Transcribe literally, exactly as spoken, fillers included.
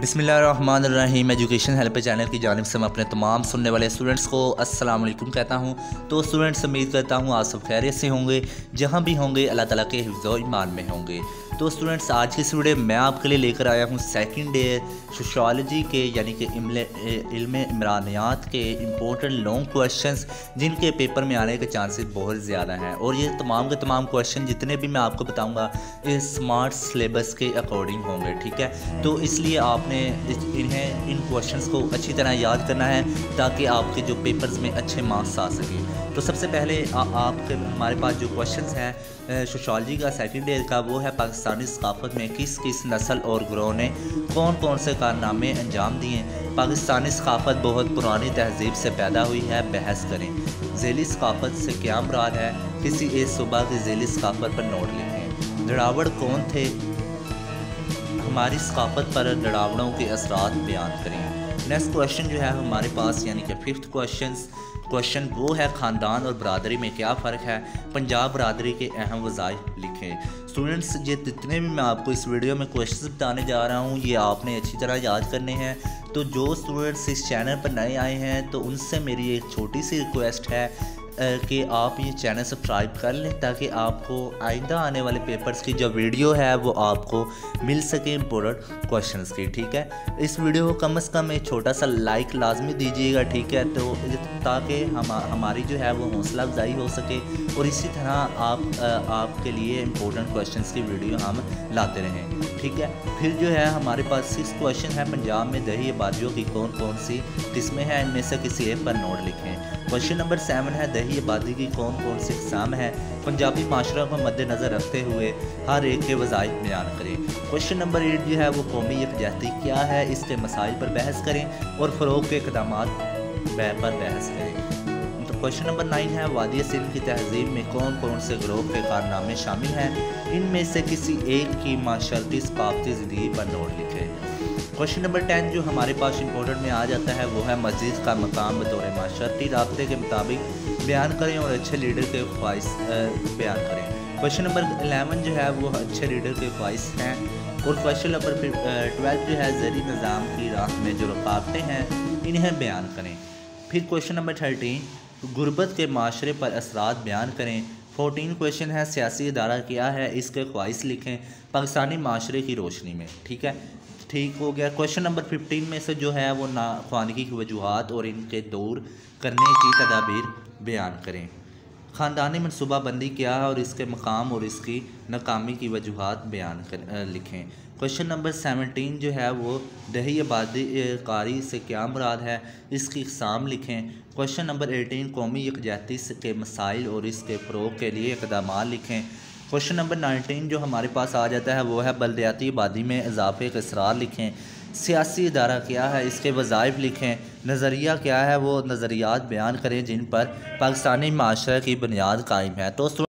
बिस्मिल्लाहिर्रहमानिर्रहीम education helper channel की जानिब से मैं अपने तमाम सुनने वाले स्टूडेंट्स को अस्सलाम वालेकुम कहता हूं। तो स्टूडेंट्स उम्मीद करता हूं आप सब खैरियत से होंगे, जहां भी होंगे अल्लाह ताला के हिफ्ज़ और ईमान में होंगे। तो स्टूडेंट्स आज की वीडियो में आपके लिए लेकर आया हूँ सेकेंड ईयर सोशलॉजी के यानी कि इल्म इमरानियात के इम्पोर्टेंट लॉन्ग क्वेश्चंस, जिनके पेपर में आने के चांसेस बहुत ज़्यादा हैं। और ये तमाम के तमाम क्वेश्चन जितने भी मैं आपको बताऊँगा ये स्मार्ट सिलेबस के अकॉर्डिंग होंगे, ठीक है। तो इसलिए आपने इन्हें इन क्वेश्चंस को अच्छी तरह याद करना है ताकि आपके जो पेपर्स में अच्छे मार्क्स आ सकें। तो सबसे पहले आ, आपके हमारे पास जो क्वेश्चंस हैं सोशलॉजी का सेकेंड ईयर का वो है पाकिस्तान सकाफत में किस किस नस्ल और ग्रोह ने कौन कौन से कारनामे अंजाम दिए। पाकिस्तानी सकाफत बहुत पुरानी तहजीब से पैदा हुई है, बहस करें। झेली सकाफत से क्या मुराद है, किसी एक सूबा की झेली सकाफत पर नोट लिखें। दड़ावड़ कौन थे, हमारी सकाफत पर दड़ावड़ों के असरात बयान करें। नेक्स्ट क्वेश्चन जो है हमारे पास यानी कि फिफ्थ क्वेश्चन क्वेश्चन वो है ख़ानदान और बरदरी में क्या फ़र्क है, पंजाब बरदरी के अहम वज़ाइफ लिखें। स्टूडेंट्स ये जितने भी मैं आपको इस वीडियो में क्वेश्चन बताने जा रहा हूँ ये आपने अच्छी तरह याद करने हैं। तो जो स्टूडेंट्स इस चैनल पर नए आए हैं तो उनसे मेरी एक छोटी सी रिक्वेस्ट है कि आप ये चैनल सब्सक्राइब कर लें ताकि आपको आइंदा आने वाले पेपर्स की जो वीडियो है वो आपको मिल सके इम्पोर्टेंट क्वेश्चंस की, ठीक है। इस वीडियो को कम से कम एक छोटा सा लाइक लाजमी दीजिएगा, ठीक है। तो ताकि हम हमारी जो है वो हौसला अफजाई हो सके और इसी तरह आप आपके लिए इम्पोर्टेंट क्वेश्चंस की वीडियो हम लाते रहें, ठीक है। फिर जो है हमारे पास सिक्स क्वेश्चन है, पंजाब में दही बाजियों की कौन कौन सी किस्में हैं, इनमें से किसी एक पर नोट लिखें। क्वेश्चन नंबर सेवन है दही आबादी की कौन कौन सी अक़साम है, पंजाबी माशरा को मद्देनज़र रखते हुए हर एक के वज़ाइफ बयान करें। क्वेश्चन नंबर एट जो है वो कौमी यकजहती क्या है, इसके मसाइल पर बहस करें और फ़रोग के इक़दाम पर बहस करें। तो क्वेश्चन नंबर नाइन है वादी सिंध की तहजीब में कौन कौन से ग्रोह के कारनामे शामिल हैं, इनमें से किसी एक की माशरती सकाफती ज़िंदगी पर नोट लिखें। क्वेश्चन नंबर टेन जो हमारे पास इम्पोर्टेंट में आ जाता है वो है मस्जिद का मकाम बतौर माशरती राब्ते के मुताबिक बयान करें और अच्छे लीडर के ख्वाहिश बयान करें। क्वेश्चन नंबर इलेवन जो है वो अच्छे लीडर के ख्वाहिश हैं। और क्वेश्चन नंबर फिर ट्वेल्व जो है ज़री निज़ाम की राह में जो रुकावटें हैं इन्हें बयान करें। फिर क्वेश्चन नंबर थर्टीन गुर्बत के माशरे पर असरात बयान करें। फोर्टीन क्वेश्चन है सियासी इदारा क्या है, इसके ख्वाहिश लिखें पाकिस्तानी माशरे की रोशनी में, ठीक है, ठीक हो गया। क्वेश्चन नंबर फिफ्टीन में से जो है वो नाख्वानगी की वजूहत और इनके दूर करने की तदाबीर बयान करें। ख़ानदानी मनसूबाबंदी क्या है और इसके मकाम और इसकी नाकामी की वजूहत बयान कर लिखें। क्वेश्चन नंबर सेवनटीन जो है वो दही आबादी कारी से क्या मुराद है, इसकी अक़साम लिखें। क्वेश्चन नंबर एटीन कौमी यकजहती के मसाइल और इसके फ़रोग के लिए इक़दाम लिखें। क्वेश्चन नंबर नाइनटीन जो हमारे पास आ जाता है वो है बलदयाती आबादी में इजाफे का इसरार लिखें। सियासी इदारा क्या है, इसके वज़ाइफ लिखें। नज़रिया क्या है वो नज़रियात बयान करें जिन पर पाकिस्तानी माशरे की बुनियाद कायम है। तो